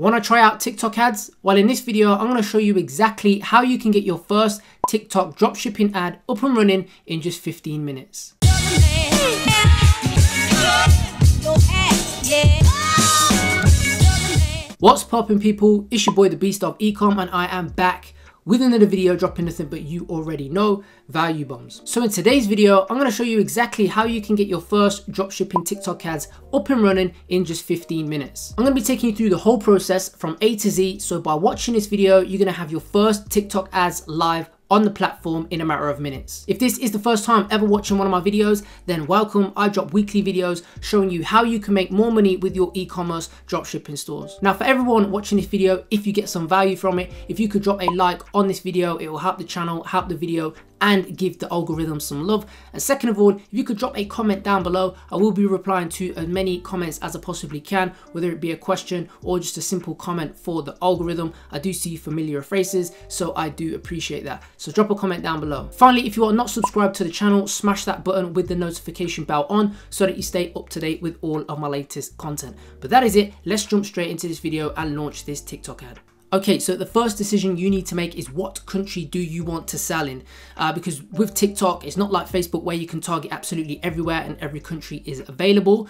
Want to try out TikTok ads? Well, in this video, I'm going to show you exactly how you can get your first TikTok dropshipping ad up and running in just 15 minutes. What's poppin' people? It's your boy, the Beast of Ecom, and I am back with another video dropping nothing but you already know, value bombs. So in today's video, I'm gonna show you exactly how you can get your first dropshipping TikTok ads up and running in just 15 minutes. I'm gonna be taking you through the whole process from A to Z. So by watching this video, you're gonna have your first TikTok ads live on the platform in a matter of minutes. If this is the first time ever watching one of my videos, then welcome. I drop weekly videos showing you how you can make more money with your e-commerce dropshipping stores. Now for everyone watching this video, if you get some value from it, if you could drop a like on this video, it will help the channel, help the video, and give the algorithm some love. And second of all, if you could drop a comment down below, I will be replying to as many comments as I possibly can, whether it be a question or just a simple comment for the algorithm. I do see familiar faces, so I do appreciate that. So drop a comment down below. Finally, if you are not subscribed to the channel, smash that button with the notification bell on so that you stay up to date with all of my latest content. But that is it. Let's jump straight into this video and launch this TikTok ad. Okay, so the first decision you need to make is what country do you want to sell in? Because with TikTok, it's not like Facebook where you can target absolutely everywhere and every country is available.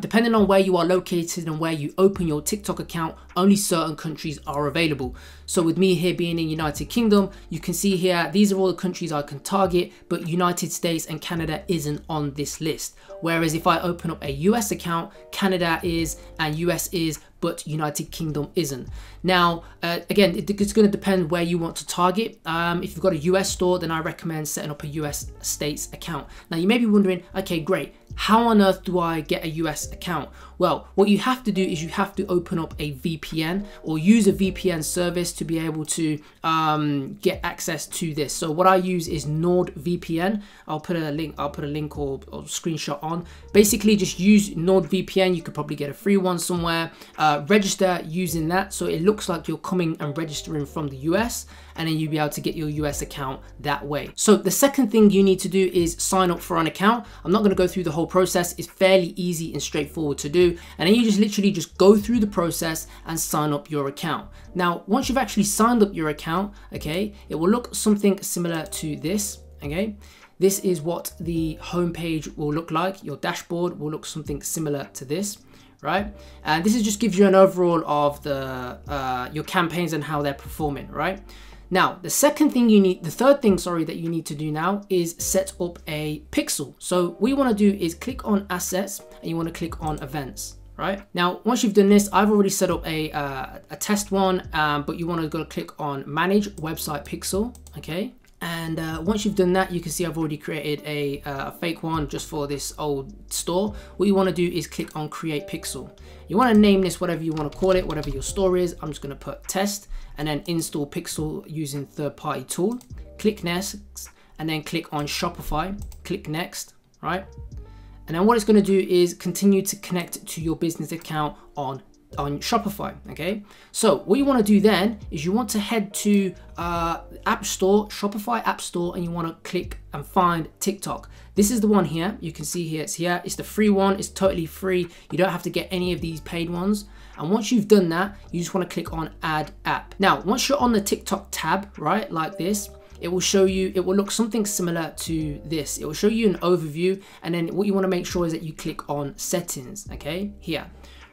Depending on where you are located and where you open your TikTok account, only certain countries are available. So with me here being in United Kingdom, you can see here, these are all the countries I can target, but United States and Canada isn't on this list. Whereas if I open up a US account, Canada is and US is, but United Kingdom isn't. Now, again, it's gonna depend where you want to target. If you've got a US store, then I recommend setting up a US states account. Now you may be wondering, okay, great. How on earth do I get a US account? Well, what you have to do is you have to open up a VPN or use a VPN service to be able to get access to this. So what I use is NordVPN. I'll put a link or screenshot on. Basically just use NordVPN. You could probably get a free one somewhere. Register using that. So it looks like you're coming and registering from the US, and then you'll be able to get your US account that way. So the second thing you need to do is sign up for an account. I'm not gonna go through the whole process. It's fairly easy and straightforward to do. And then you just literally just go through the process and sign up your account. Now, once you've actually signed up your account, okay, it will look something similar to this, okay? This is what the homepage will look like. Your dashboard will look something similar to this, right? And this is just gives you an overall of the your campaigns and how they're performing, right? Now, the third thing that you need to do now is set up a pixel. So what you wanna do is click on assets and you wanna click on events, right? Now, once you've done this, I've already set up a test one, but you wanna go click on manage website pixel, okay? And once you've done that, you can see I've already created a fake one just for this old store. What you want to do is click on create pixel. You want to name this whatever you want to call it, whatever your store is. I'm just going to put test and then install pixel using third-party tool. Click next and then click on Shopify. Click next, right? And then what it's going to do is continue to connect to your business account on Shopify, okay? So what you want to do then is you want to head to App Store, Shopify App Store, and you want to click and find TikTok. This is the one here. You can see here, it's here. It's the free one. It's totally free. You don't have to get any of these paid ones. And once you've done that, you just want to click on Add App. Now, once you're on the TikTok tab, right, like this, it will show you, it will look something similar to this. It will show you an overview, and then what you want to make sure is that you click on Settings, okay, here.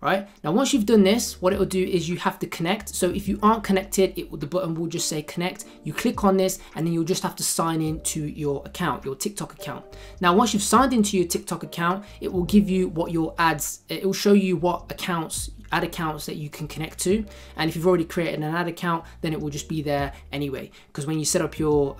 Right? Now, once you've done this, what it will do is you have to connect. So if you aren't connected, the button will just say connect. You click on this and then you'll just have to sign in to your account, your TikTok account. Now, once you've signed into your TikTok account, it will give you what your ads, it will show you what accounts, ad accounts that you can connect to. And if you've already created an ad account, then it will just be there anyway. Because when you set up your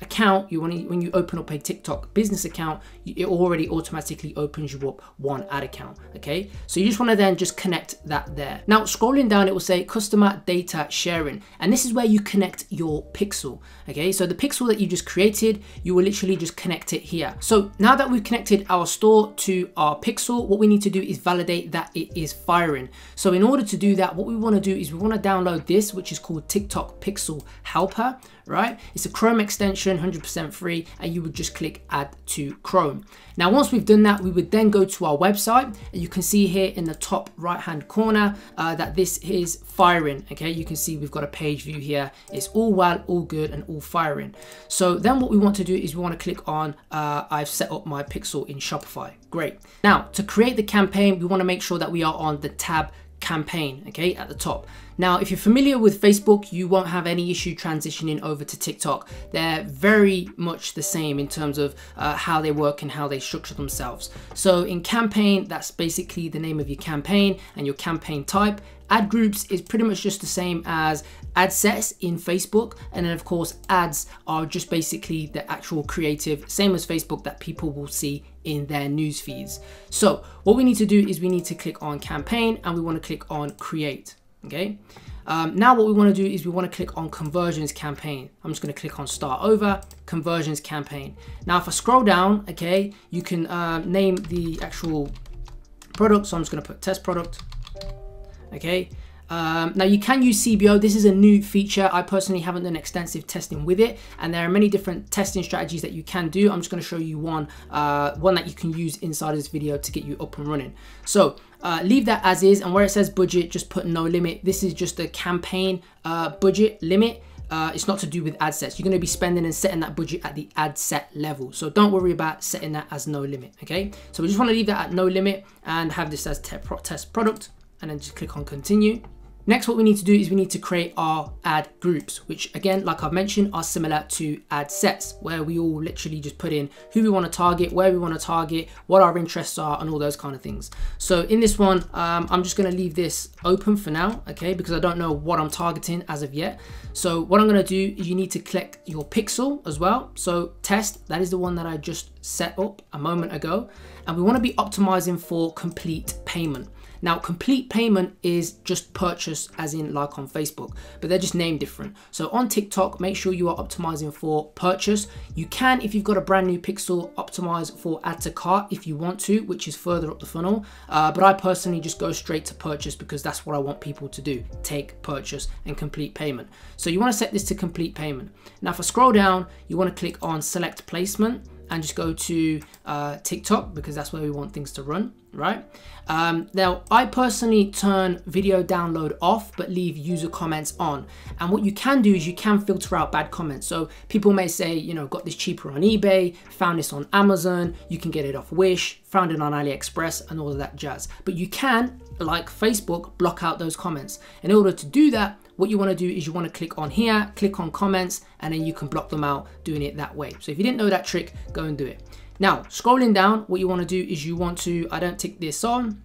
account, when you open up a TikTok business account, it already automatically opens you up one ad account, okay? So you just wanna then just connect that there. Now, scrolling down, it will say customer data sharing. And this is where you connect your pixel, okay? So the pixel that you just created, you will literally just connect it here. So now that we've connected our store to our pixel, what we need to do is validate that it is firing. So in order to do that, what we want to do is we want to download this, which is called TikTok Pixel Helper, right? It's a Chrome extension, 100% free, and you would just click add to Chrome. Now, once we've done that, we would then go to our website, and you can see here in the top right-hand corner that this is firing, okay? You can see we've got a page view here. It's all well, all good, and all firing. So then what we want to do is we want to click on, I've set up my pixel in Shopify. Great. Now, to create the campaign, we want to make sure that we are on the tab campaign, okay, at the top. Now, if you're familiar with Facebook, you won't have any issue transitioning over to TikTok. They're very much the same in terms of how they work and how they structure themselves. So in campaign, that's basically the name of your campaign and your campaign type. Ad groups is pretty much just the same as ad sets in Facebook. And then of course, ads are just basically the actual creative, same as Facebook, that people will see in their news feeds. So what we need to do is we need to click on campaign and we want to click on create. Okay. Now what we want to do is we want to click on conversions campaign. I'm just going to click on start over, conversions campaign. Now, if I scroll down, okay, you can name the actual product. So I'm just going to put test product. Okay. Now you can use CBO. This is a new feature. I personally haven't done extensive testing with it, and there are many different testing strategies that you can do. I'm just going to show you one that you can use inside this video to get you up and running. So leave that as is, and where it says budget, just put no limit. This is just a campaign budget limit. It's not to do with ad sets. You're going to be spending and setting that budget at the ad set level. So don't worry about setting that as no limit. Okay. So we just want to leave that at no limit and have this as test product, and then just click on continue. Next, what we need to do is we need to create our ad groups, which again, like I've mentioned, are similar to ad sets, where we all literally just put in who we want to target, where we want to target, what our interests are, and all those kind of things. So in this one, I'm just going to leave this open for now, okay, because I don't know what I'm targeting as of yet. So what I'm going to do is you need to click your pixel as well. So test, that is the one that I just set up a moment ago. And we want to be optimizing for complete payment. Now, complete payment is just purchase, as in like on Facebook, but they're just named different. So on TikTok, make sure you are optimizing for purchase. You can, if you've got a brand new pixel, optimize for add to cart if you want to, which is further up the funnel. But I personally just go straight to purchase because that's what I want people to do, take purchase and complete payment. So you want to set this to complete payment. Now, if I scroll down, you want to click on select placement and just go to TikTok because that's where we want things to run, right? Now, I personally turn video download off but leave user comments on. And what you can do is you can filter out bad comments. So people may say, you know, got this cheaper on eBay, found this on Amazon, you can get it off Wish, found it on AliExpress and all of that jazz. But you can, like Facebook, block out those comments. In order to do that, what you want to do is you want to click on here, click on comments, and then you can block them out doing it that way. So if you didn't know that trick, go and do it. Now, scrolling down, what you want to do is you want to, I don't tick this on.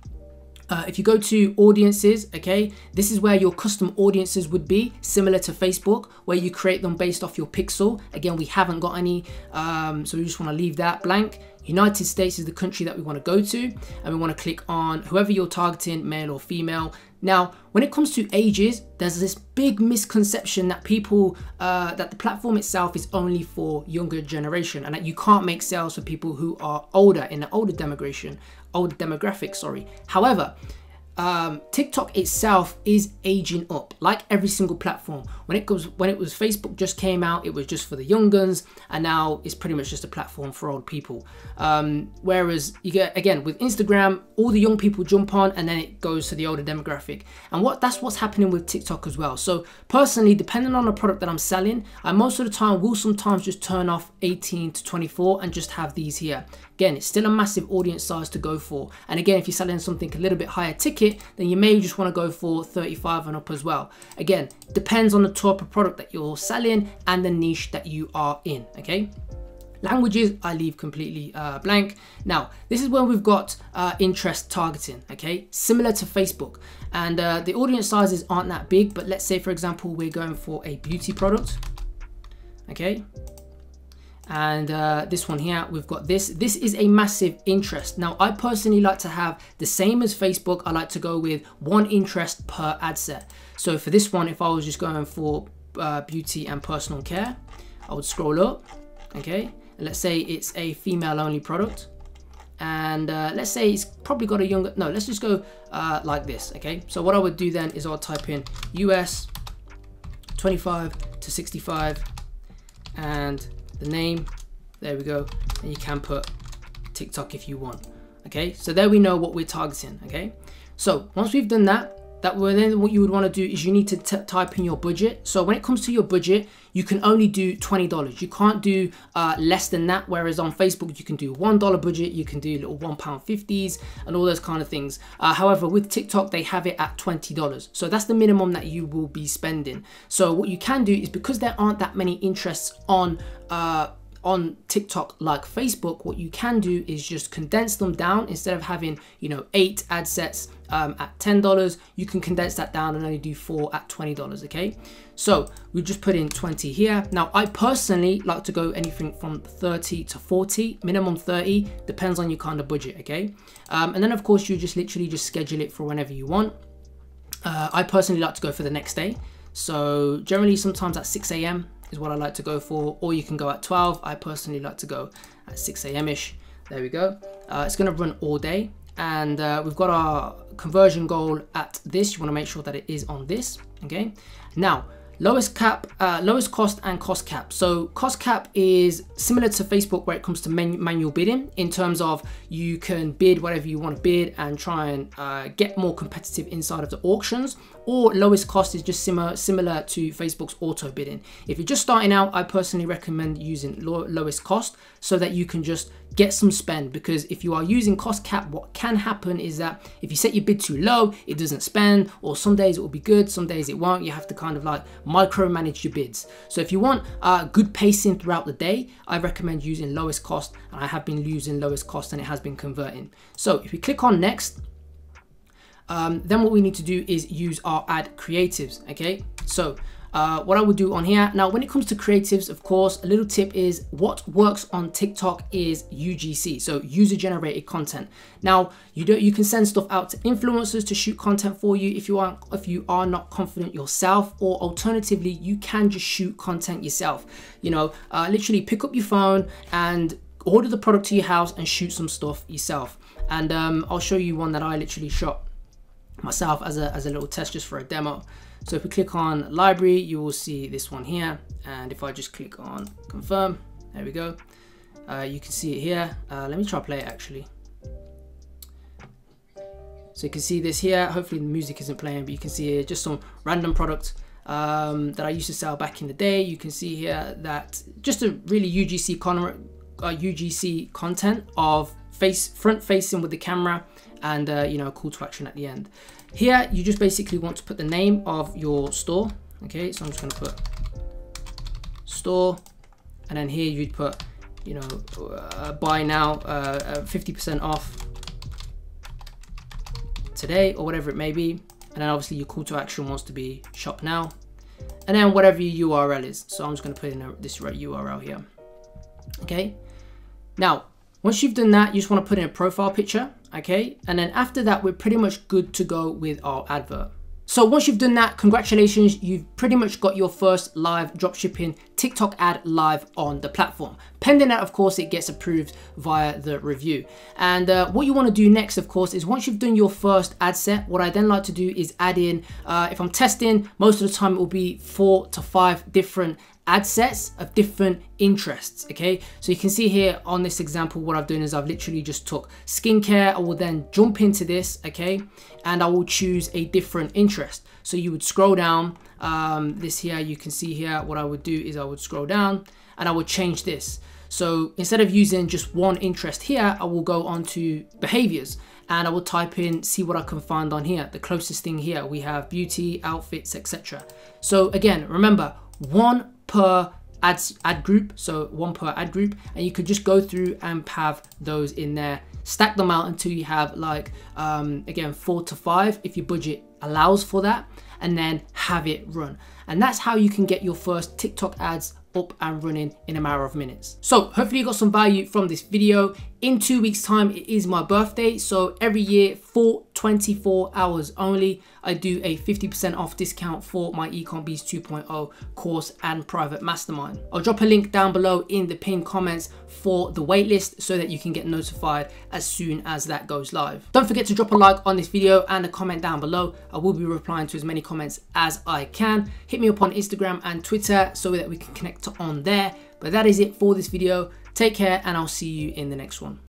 If you go to audiences, okay, this is where your custom audiences would be, similar to Facebook, where you create them based off your pixel. Again, we haven't got any, so we just want to leave that blank. United States is the country that we want to go to, and we want to click on whoever you're targeting, male or female. Now, when it comes to ages, there's this big misconception that people, that the platform itself is only for younger generation and that you can't make sales for people who are older, in the older demographic, sorry. However, TikTok itself is aging up, like every single platform. When it was Facebook just came out, it was just for the young guns, and now it's pretty much just a platform for old people. Whereas you get, again, with Instagram, all the young people jump on, and then it goes to the older demographic. And that's what's happening with TikTok as well. So personally, depending on the product that I'm selling, I most of the time will sometimes just turn off 18 to 24 and just have these here. Again, it's still a massive audience size to go for. And again, if you're selling something a little bit higher ticket, then you may just want to go for 35 and up as well. Again, depends on the type of product that you're selling and the niche that you are in, okay? Languages, I leave completely blank. Now, this is where we've got interest targeting, okay? Similar to Facebook. And the audience sizes aren't that big, but let's say, for example, we're going for a beauty product, okay? And this one here, we've got this is a massive interest. Now, I personally like to have the same as Facebook. I like to go with one interest per ad set. So for this one, if I was just going for beauty and personal care, I would scroll up, okay? And let's say it's a female only product. And let's say it's probably got a younger, no, let's just go like this, okay? So what I would do then is I'll type in US 25 to 65 and the name, there we go, and you can put TikTok if you want. Okay, so there we know what we're targeting. Okay, so once we've done that, then what you would want to do is you need to type in your budget. So when it comes to your budget, you can only do $20. You can't do less than that, whereas on Facebook, you can do $1 budget, you can do little £1.50s and all those kind of things. However, with TikTok, they have it at $20. So that's the minimum that you will be spending. So what you can do is, because there aren't that many interests on TikTok like Facebook, what you can do is just condense them down. Instead of having, you know, 8 ad sets at $10, you can condense that down and only do 4 at $20. Okay, so we just put in 20 here. Now I personally like to go anything from 30 to 40, minimum 30, depends on your kind of budget. Okay, and then of course you just literally just schedule it for whenever you want. I personally like to go for the next day, so generally sometimes at 6 a.m. is what I like to go for, or you can go at 12. I personally like to go at 6 a.m. ish. There we go. It's gonna run all day, and we've got our conversion goal at this. You wanna make sure that it is on this, okay? Now, lowest cost and cost cap. So cost cap is similar to Facebook where it comes to manual bidding, in terms of you can bid whatever you want to bid and try and get more competitive inside of the auctions. Or lowest cost is just similar to Facebook's auto bidding. If you're just starting out, I personally recommend using lowest cost, so that you can just get some spend, because if you are using cost cap, what can happen is that if you set your bid too low, it doesn't spend, or some days it will be good, some days it won't. You have to kind of like micromanage your bids. So if you want good pacing throughout the day, I recommend using lowest cost, and I have been using lowest cost and it has been converting. So if we click on next, then what we need to do is use our ad creatives. Okay, so what I would do on here, now when it comes to creatives, of course, a little tip is what works on TikTok is UGC, so user generated content. Now you can send stuff out to influencers to shoot content for you if you are not confident yourself, or alternatively you can just shoot content yourself. You know, literally pick up your phone and order the product to your house and shoot some stuff yourself. And I'll show you one that I literally shot myself as a little test, just for a demo. So if we click on library, you will see this one here, and if I just click on confirm, there we go. You can see it here. Let me try play it actually. So you can see this here. Hopefully the music isn't playing, but you can see here just some random product that I used to sell back in the day. You can see here that just a really UGC content of front facing with the camera, and you know, call to action at the end. Here you just basically want to put the name of your store. Okay, so I'm just going to put store, and then here you'd put, you know, buy now 50% off today, or whatever it may be. And then obviously your call to action wants to be shop now, and then whatever your URL is. So I'm just going to put in this URL here. Okay, now once you've done that, you just want to put in a profile picture. Okay, and then after that, we're pretty much good to go with our advert. So once you've done that, congratulations, you've pretty much got your first live dropshipping TikTok ad live on the platform. Pending that, of course, it gets approved via the review. And what you want to do next, of course, is once you've done your first ad set, what I then like to do is add in, if I'm testing, most of the time it will be 4 to 5 different ad sets of different interests. Okay, so you can see here on this example, what I've done is I've literally just took skincare. I will then jump into this, okay, and I will choose a different interest. So you would scroll down, this here, you can see here, what I would do is I would scroll down and I would change this. So instead of using just one interest here, I will go on to behaviors, and I will type in, see what I can find on here. The closest thing here, we have beauty, outfits, etc. So again, remember, one per ad group, so one per ad group, and you could just go through and have those in there, stack them out until you have like again 4 to 5 if your budget allows for that, and then have it run. And that's how you can get your first TikTok ads up and running in a matter of minutes. So hopefully you got some value from this video. In 2 weeks time, it is my birthday, so every year for 24 hours only I do a 50% off discount for my EconBees 2.0 course and private mastermind. I'll drop a link down below in the pinned comments for the waitlist so that you can get notified as soon as that goes live. Don't forget to drop a like on this video and a comment down below. I will be replying to as many comments as I can. Hit me up on Instagram and Twitter so that we can connect on there. But that is it for this video. Take care and I'll see you in the next one.